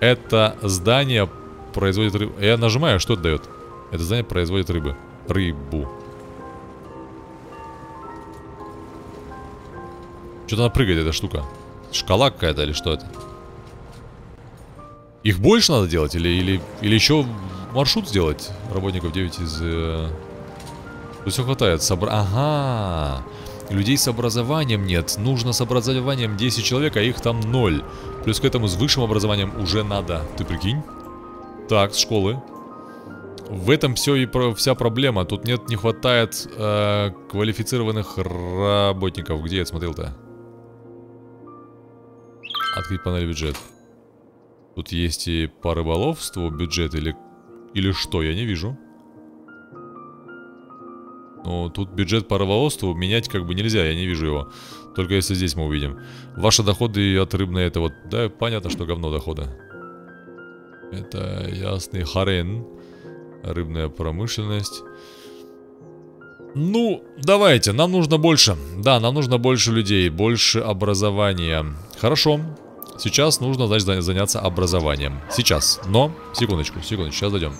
Это здание производит рыбу. Я нажимаю, что это дает? Это здание производит рыбы. Рыбу. Что-то она прыгает, эта штука. Шкала какая-то или что это? Их больше надо делать? Или, или, или еще маршрут сделать? Работников девять из... Э... Тут все хватает. Собра... Ага. Людей с образованием нет. Нужно с образованием десять человек, а их там ноль. Плюс к этому с высшим образованием уже надо. Ты прикинь? Так, с школы. В этом все и про... вся проблема. Тут нет, не хватает э... квалифицированных работников. Где я смотрел-то? Открыть панель бюджет. Тут есть и по рыболовству бюджет или... Или что, я не вижу. Ну, тут бюджет по рыболовству менять как бы нельзя, я не вижу его. Только если здесь мы увидим. Ваши доходы от рыбной это вот... Да, понятно, что говно дохода. Это ясный харен. Рыбная промышленность. Ну, давайте, нам нужно больше. Да, нам нужно больше людей, больше образования. Хорошо. Сейчас нужно, значит, заняться образованием. Сейчас, но, секундочку, секундочку, сейчас дойдем.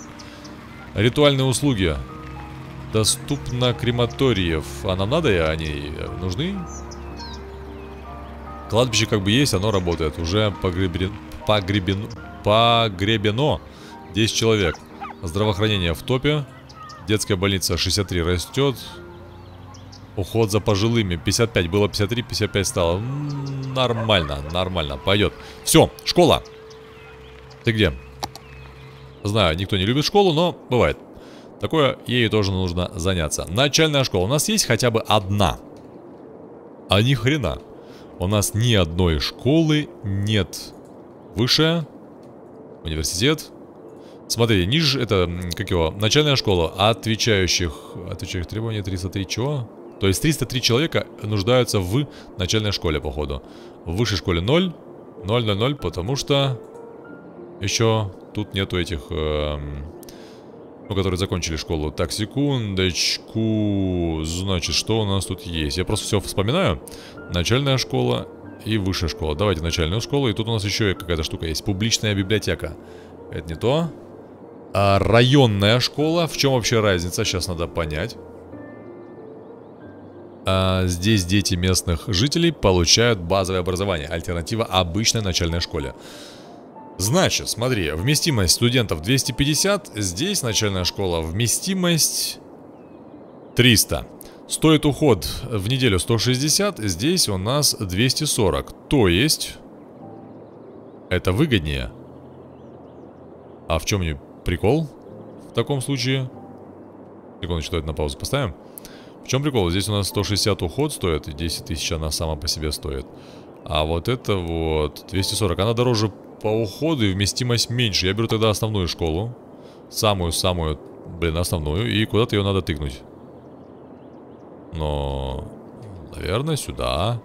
Ритуальные услуги. Доступно крематориев. А нам надо, они нужны? Кладбище как бы есть, оно работает. Уже погребен... Погребен... погребено десять человек. Здравоохранение в топе. Детская больница шестьдесят три растет. Уход за пожилыми пятьдесят пять, было пятьдесят три, пятьдесят пять стало. Нормально, нормально, пойдет. Все, школа. Ты где? Знаю, никто не любит школу, но бывает. Такое, ей тоже нужно заняться. Начальная школа, у нас есть хотя бы одна. А ни хрена. У нас ни одной школы нет. Высшая. Университет. Смотри, ниже, это, как его, начальная школа, отвечающих, отвечающих требований триста три, чего? То есть триста три человека нуждаются в начальной школе, походу. В высшей школе ноль, ноль ноль ноль, потому что еще тут нету этих, эм, ну, которые закончили школу. Так, секундочку. Значит, что у нас тут есть? Я просто все вспоминаю. Начальная школа и высшая школа. Давайте начальную школу. И тут у нас еще какая-то штука есть. Публичная библиотека. Это не то. А районная школа. В чем вообще разница? Сейчас надо понять. А здесь дети местных жителей получают базовое образование. Альтернатива обычной начальной школе. Значит, смотри, вместимость студентов двести пятьдесят. Здесь начальная школа, вместимость триста. Стоит уход в неделю сто шестьдесят. Здесь у нас двести сорок. То есть это выгоднее. А в чем мне прикол в таком случае? Секундочку, давайте на паузу поставим. В чем прикол? Здесь у нас сто шестьдесят уход стоит, и десять тысяч она сама по себе стоит. А вот это вот двести сорок. Она дороже по уходу и вместимость меньше. Я беру тогда основную школу. Самую-самую, блин, основную. И куда-то ее надо тыкнуть. Но, наверное, сюда.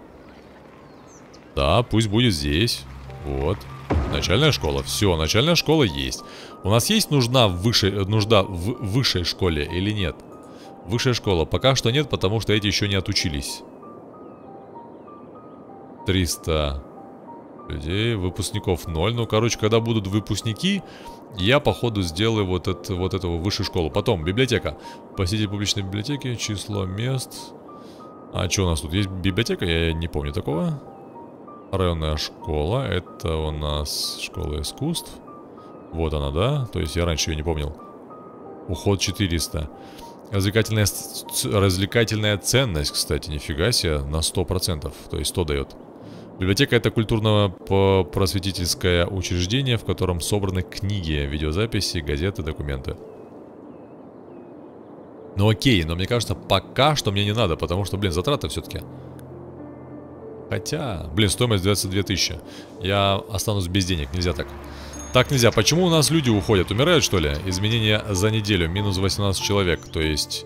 Да, пусть будет здесь. Вот. Начальная школа. Все, начальная школа есть. У нас есть нужда в высшей, нужда в высшей школе или нет? Высшая школа. Пока что нет, потому что эти еще не отучились. триста людей. Выпускников ноль. Ну, короче, когда будут выпускники, я, походу, сделаю вот, это, вот эту высшую школу. Потом, библиотека. Посетитель публичной библиотеки. Число мест. А что у нас тут? Есть библиотека? Я не помню такого. Районная школа. Это у нас школа искусств. Вот она, да? То есть я раньше ее не помнил. Уход четыреста. Развлекательная, развлекательная ценность, кстати, нифига себе, на сто процентов, то есть сто дает. Библиотека — это культурно-просветительское учреждение, в котором собраны книги, видеозаписи, газеты, документы. Ну окей, но мне кажется, пока что мне не надо, потому что, блин, затраты все-таки. Хотя, блин, стоимость двадцать две тысячи. Я останусь без денег, нельзя так. Так нельзя. Почему у нас люди уходят? Умирают, что ли? Изменения за неделю. Минус восемнадцать человек. То есть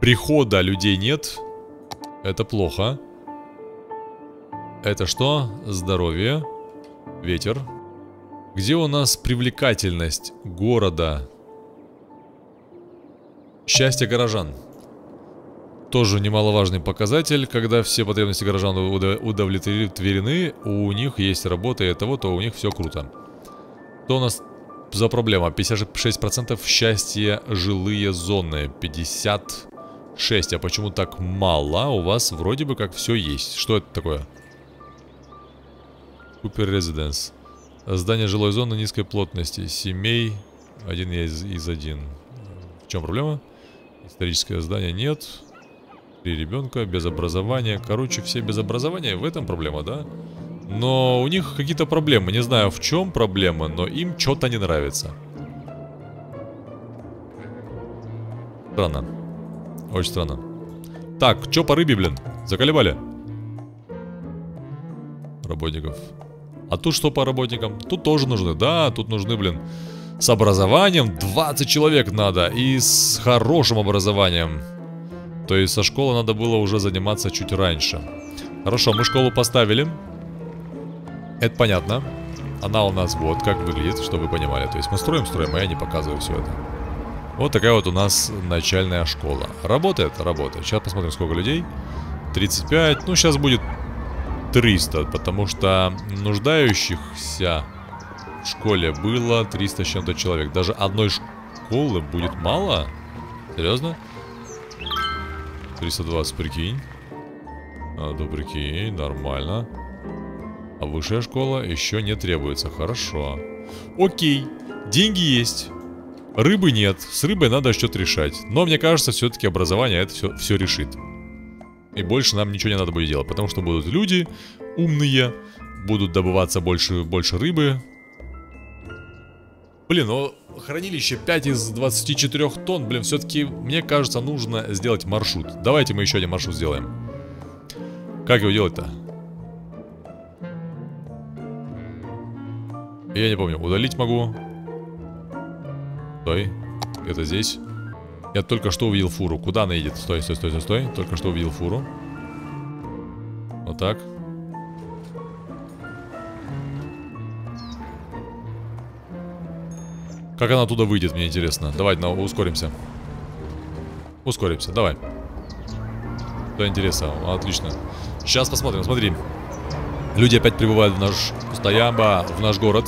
прихода людей нет. Это плохо. Это что? Здоровье. Ветер. Где у нас привлекательность города? Счастье горожан. Тоже немаловажный показатель, когда все потребности горожан удовлетворены, у них есть работа и того, то у них все круто. Что у нас за проблема? пятьдесят шесть процентов счастья жилые зоны, пятьдесят шесть процентов. А почему так мало? У вас вроде бы как все есть. Что это такое? Купер Резиденс. Здание жилой зоны низкой плотности, семей один из, из один. В чем проблема? Историческое здание нет. Три ребенка, без образования. Короче, все без образования, в этом проблема, да? Но у них какие-то проблемы. Не знаю, в чем проблема, но им что-то не нравится. Странно. Очень странно. Так, что по рыбе, блин? Заколебали? Работников. А тут что по работникам? Тут тоже нужны, да, тут нужны, блин. С образованием двадцать человек надо. И с хорошим образованием. То есть со школы надо было уже заниматься чуть раньше. Хорошо, мы школу поставили. Это понятно. Она у нас вот как выглядит, чтобы вы понимали. То есть мы строим, строим, а я не показываю все это. Вот такая вот у нас начальная школа. Работает? Работает. Сейчас посмотрим, сколько людей. тридцать пять. Ну, сейчас будет триста, потому что нуждающихся в школе было триста с чем-то человек. Даже одной школы будет мало? Серьезно? триста двадцать, прикинь. Надо, прикинь, нормально. А высшая школа еще не требуется, хорошо. Окей, деньги есть. Рыбы нет, с рыбой надо что-то решать. Но мне кажется, все-таки образование это все, все решит. И больше нам ничего не надо будет делать, потому что будут люди умные, будут добываться больше, больше рыбы. Блин, ну хранилище пять из двадцати четырёх тонн, блин, все-таки, мне кажется, нужно сделать маршрут. Давайте мы еще один маршрут сделаем. Как его делать-то? Я не помню, удалить могу. Стой, это здесь. Я только что увидел фуру, куда она едет? Стой, стой, стой, стой, стой, только что увидел фуру. Вот так. Как она оттуда выйдет, мне интересно. Давай, ну, ускоримся. Ускоримся, давай. Да, интересно, отлично. Сейчас посмотрим, смотри. Люди опять прибывают в наш Пустоямба, в наш город.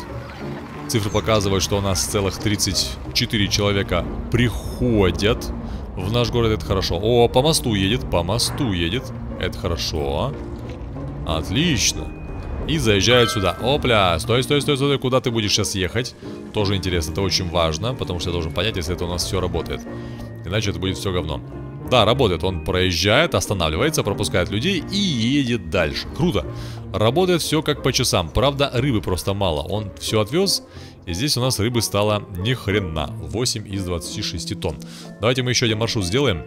Цифры показывают, что у нас целых тридцать четыре человека приходят в наш город, это хорошо. О, по мосту едет, по мосту едет. Это хорошо. Отлично. И заезжают сюда. Опля, стой, стой, стой, стой. Куда ты будешь сейчас ехать? Тоже интересно, это очень важно, потому что я должен понять, если это у нас все работает. Иначе это будет все говно. Да, работает, он проезжает, останавливается, пропускает людей и едет дальше. Круто. Работает все как по часам. Правда, рыбы просто мало. Он все отвез, и здесь у нас рыбы стало ни хрена. восемь из двадцати шести тонн. Давайте мы еще один маршрут сделаем.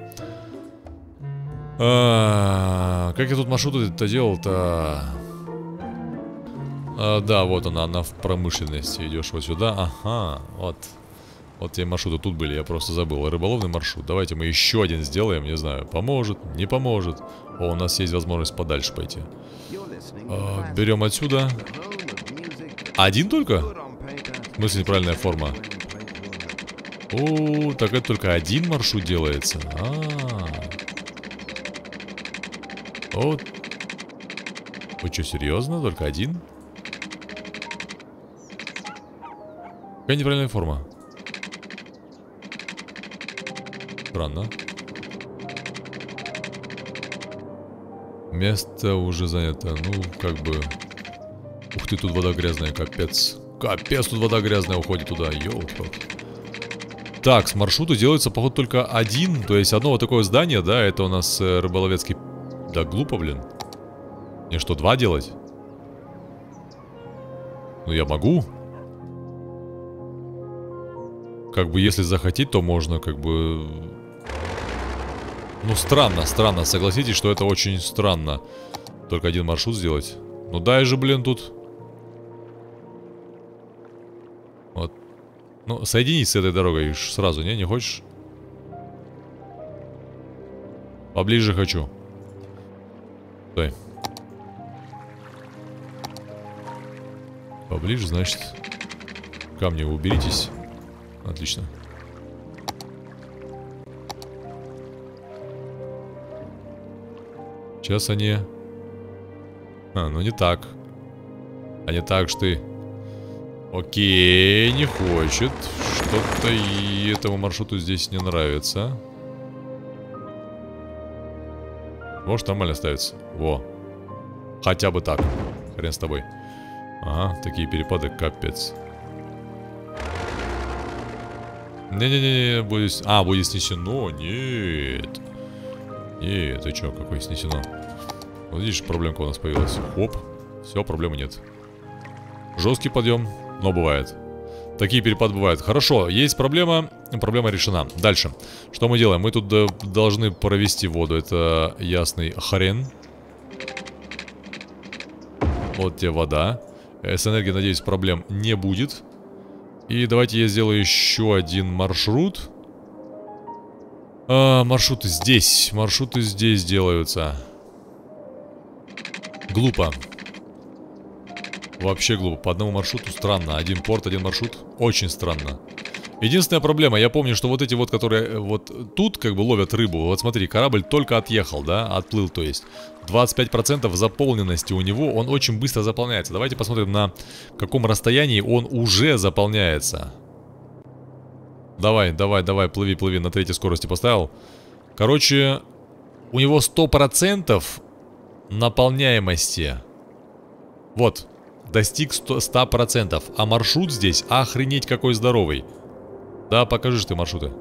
А, как я тут маршрут-то делал-то? А, да, вот она, она в промышленности. Идешь вот сюда. Ага, вот. Вот те маршруты тут были, я просто забыл. Рыболовный маршрут. Давайте мы еще один сделаем. Не знаю, поможет, не поможет. О, у нас есть возможность подальше пойти. А, берем отсюда. Один только? В смысле, неправильная форма. О, так это только один маршрут делается. А-а-а. Вот. Вы что, серьезно? Только один? Какая неправильная форма? Странно. Место уже занято. Ну, как бы... Ух ты, тут вода грязная, капец. Капец, тут вода грязная уходит туда. Ёлки-палки. Так, с маршрута делается, походу, только один. То есть одно вот такое здание, да? Это у нас рыболовецкий... Да глупо, блин. Мне что, два делать? Ну, я могу. Как бы, если захотеть, то можно, как бы... Ну, странно, странно. Согласитесь, что это очень странно. Только один маршрут сделать. Ну, дай же, блин, тут. Вот. Ну, соединись с этой дорогой сразу, не? Не хочешь? Поближе хочу. Стой. Поближе, значит. Камни, уберитесь. Отлично. Сейчас они... А, ну не так. А не так ж ты. Окей, не хочет. Что-то и этому маршруту здесь не нравится. Может, нормально ставится. Во. Хотя бы так. Хрен с тобой. Ага, такие перепады, капец. Не-не-не, будет... А, будет снесено? Нет. Эй, ты чё, какое снесено? Вот видишь, проблемка у нас появилась. Хоп, все, проблемы нет. Жесткий подъем, но бывает. Такие перепады бывают. Хорошо, есть проблема, проблема решена. Дальше, что мы делаем? Мы тут должны провести воду, это ясный хрен. Вот тебе вода. С энергией, надеюсь, проблем не будет. И давайте я сделаю еще один маршрут. А, маршруты здесь. Маршруты здесь делаются. Глупо. Вообще глупо. По одному маршруту странно. Один порт, один маршрут. Очень странно. Единственная проблема. Я помню, что вот эти вот, которые вот тут как бы ловят рыбу. Вот смотри, корабль только отъехал, да? Отплыл, то есть. двадцать пять процентов заполненности у него. Он очень быстро заполняется. Давайте посмотрим, на каком расстоянии он уже заполняется. Давай, давай, давай, плыви, плыви. На третьей скорости поставил. Короче, у него сто процентов наполняемости. Вот, достиг ста процентов. А маршрут здесь, охренеть какой здоровый. Да, покажи ты маршруты.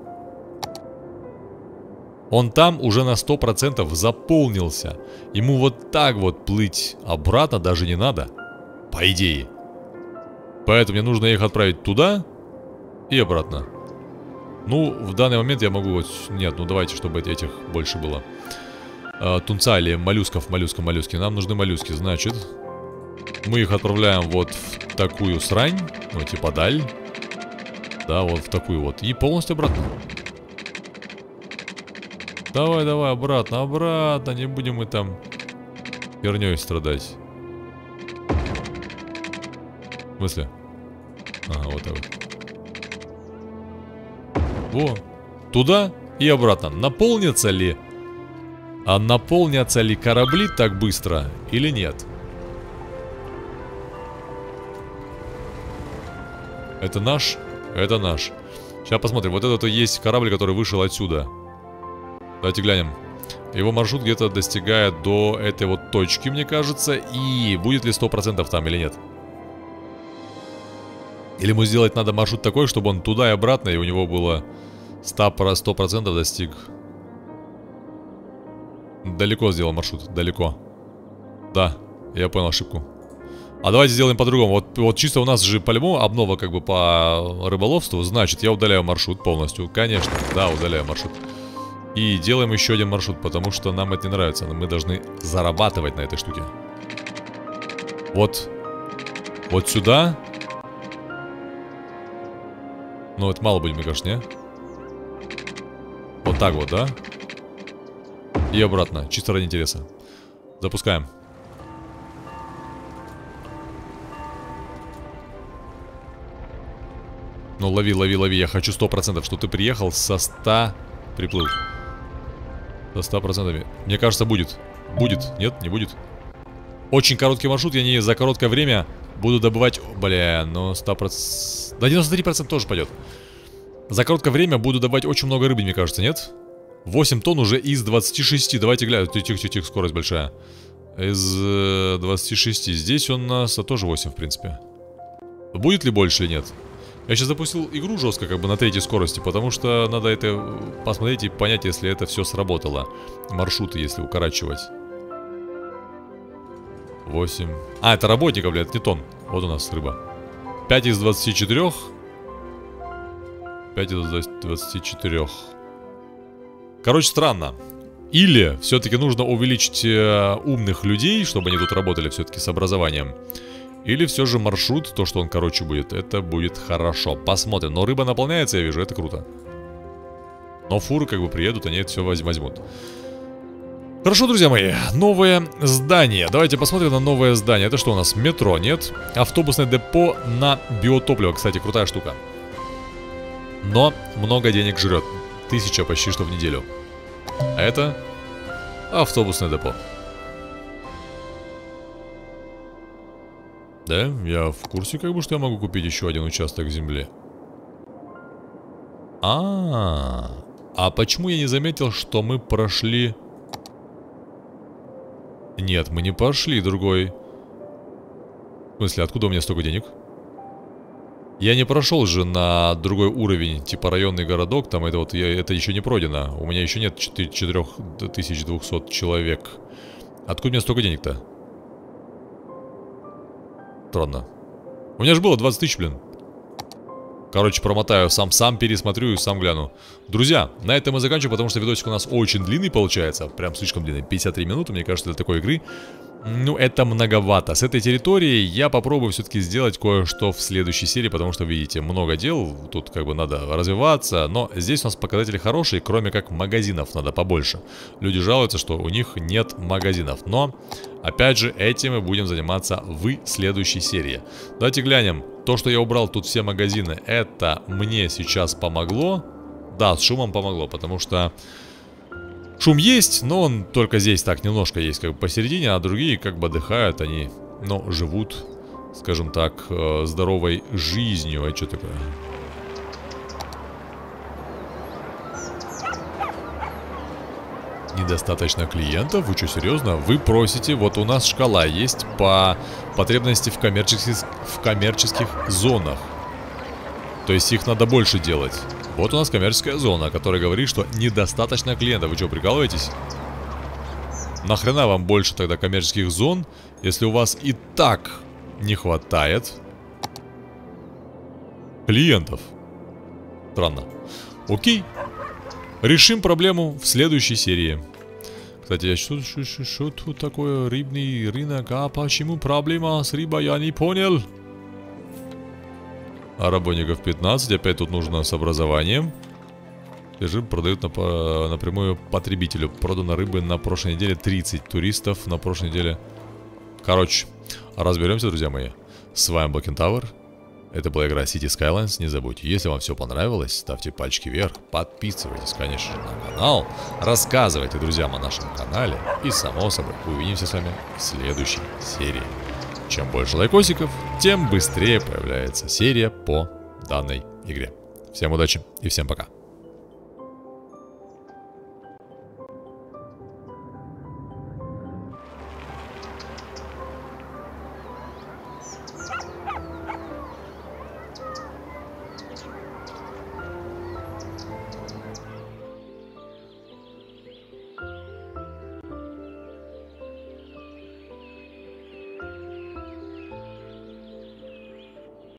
Он там уже на сто процентов заполнился. Ему вот так вот плыть обратно даже не надо. По идее. Поэтому мне нужно их отправить туда и обратно. Ну, в данный момент я могу... Вот... Нет, ну давайте, чтобы этих больше было. А, тунца или моллюсков, моллюска, моллюски. Нам нужны моллюски, значит. Мы их отправляем вот в такую срань. Ну, типа даль. Да, вот в такую вот. И полностью обратно. Давай, давай, обратно, обратно. Не будем мы там хернёй страдать. В смысле? Ага, вот так вот. Во, туда и обратно. Наполнятся ли? А наполнятся ли корабли так быстро или нет? Это наш? Это наш. Сейчас посмотрим. Вот это-то есть корабль, который вышел отсюда. Давайте глянем. Его маршрут где-то достигает до этой вот точки, мне кажется. И будет ли сто процентов там или нет? Или ему сделать надо маршрут такой, чтобы он туда и обратно, и у него было сто процентов достиг. Далеко сделал маршрут. Далеко. Да, я понял ошибку. А давайте сделаем по-другому. Вот, вот чисто у нас же по-любому обнова как бы по рыболовству. Значит, я удаляю маршрут полностью. Конечно, да, удаляю маршрут. И делаем еще один маршрут, потому что нам это не нравится. Мы должны зарабатывать на этой штуке. Вот. Вот сюда. Ну, это мало будет, мне кажется, не? Вот так вот, да? И обратно. Чисто ради интереса. Запускаем. Ну, лови, лови, лови. Я хочу сто процентов, что ты приехал со ста... Приплыл. Со ста процентами. Мне кажется, будет. Будет. Нет, не будет. Очень короткий маршрут. Я не за короткое время буду добывать... Бля, но сто процентов... Да девяносто три процента тоже пойдет. За короткое время буду добывать очень много рыбы, мне кажется, нет? восемь тонн уже из двадцати шести. Давайте глянем. Тихо-тихо-тихо, скорость большая. Из двадцати шести. Здесь у нас тоже восемь, в принципе. Будет ли больше или нет? Я сейчас запустил игру жестко, как бы на третьей скорости, потому что надо это посмотреть и понять, если это все сработало. Маршруты, если укорачивать. восемь. А, это работников, блядь, не тон. Вот у нас рыба. пять из двадцати четырёх. пять из двадцати четырёх. Короче, странно. Или все-таки нужно увеличить э, умных людей, чтобы они тут работали все-таки с образованием. Или все же маршрут, то, что он короче будет, это будет хорошо. Посмотрим. Но рыба наполняется, я вижу, это круто. Но фуры как бы приедут, они это все возьмут. Хорошо, друзья мои. Новое здание. Давайте посмотрим на новое здание. Это что у нас? Метро, нет? Автобусное депо на биотопливо. Кстати, крутая штука. Но много денег жрет. Тысяча почти что в неделю. А это автобусное депо. Да, я в курсе, как бы, что я могу купить еще один участок земли. А, -а, -а. А почему я не заметил, что мы прошли? Нет, мы не прошли другой. В смысле, откуда у меня столько денег? Я не прошел же на другой уровень, типа районный городок, там это вот, я, это еще не пройдено. У меня еще нет четырёх тысяч двухсот человек. Откуда у меня столько денег-то? Странно. У меня же было двадцать тысяч, блин. Короче, промотаю, сам-сам пересмотрю и сам гляну. Друзья, на этом мы заканчиваем, потому что видосик у нас очень длинный получается. Прям слишком длинный. пятьдесят три минуты, мне кажется, для такой игры. Ну, это многовато. С этой территории я попробую все-таки сделать кое-что в следующей серии, потому что, видите, много дел. Тут как бы надо развиваться. Но здесь у нас показатели хорошие, кроме как магазинов надо побольше. Люди жалуются, что у них нет магазинов. Но... Опять же, этим мы будем заниматься в следующей серии. Давайте глянем. То, что я убрал тут все магазины, это мне сейчас помогло. Да, с шумом помогло, потому что шум есть, но он только здесь так немножко есть, как бы посередине, а другие как бы отдыхают, они, ну, живут, скажем так, здоровой жизнью. А что такое? Недостаточно клиентов? Вы что, серьезно? Вы просите, вот у нас шкала есть по потребности в коммерческих, в коммерческих зонах. То есть их надо больше делать. Вот у нас коммерческая зона, которая говорит, что недостаточно клиентов. Вы что, прикалываетесь? Нахрена вам больше тогда коммерческих зон, если у вас и так не хватает клиентов? Странно. Окей. Решим проблему в следующей серии. Кстати, я что, что, что, что тут такое? Рыбный рынок. А почему проблема с рыбой? Я не понял. А работников пятнадцать. Опять тут нужно с образованием. Режим продают на, напрямую потребителю. Продано рыбы на прошлой неделе тридцать. Туристов на прошлой неделе. Короче, разберемся, друзья мои. С вами был Кентавер. Это была игра Cities Skylines, не забудьте. Если вам все понравилось, ставьте пальчики вверх, подписывайтесь, конечно же, на канал, рассказывайте друзьям о нашем канале и, само собой, увидимся с вами в следующей серии. Чем больше лайкосиков, тем быстрее появляется серия по данной игре. Всем удачи и всем пока.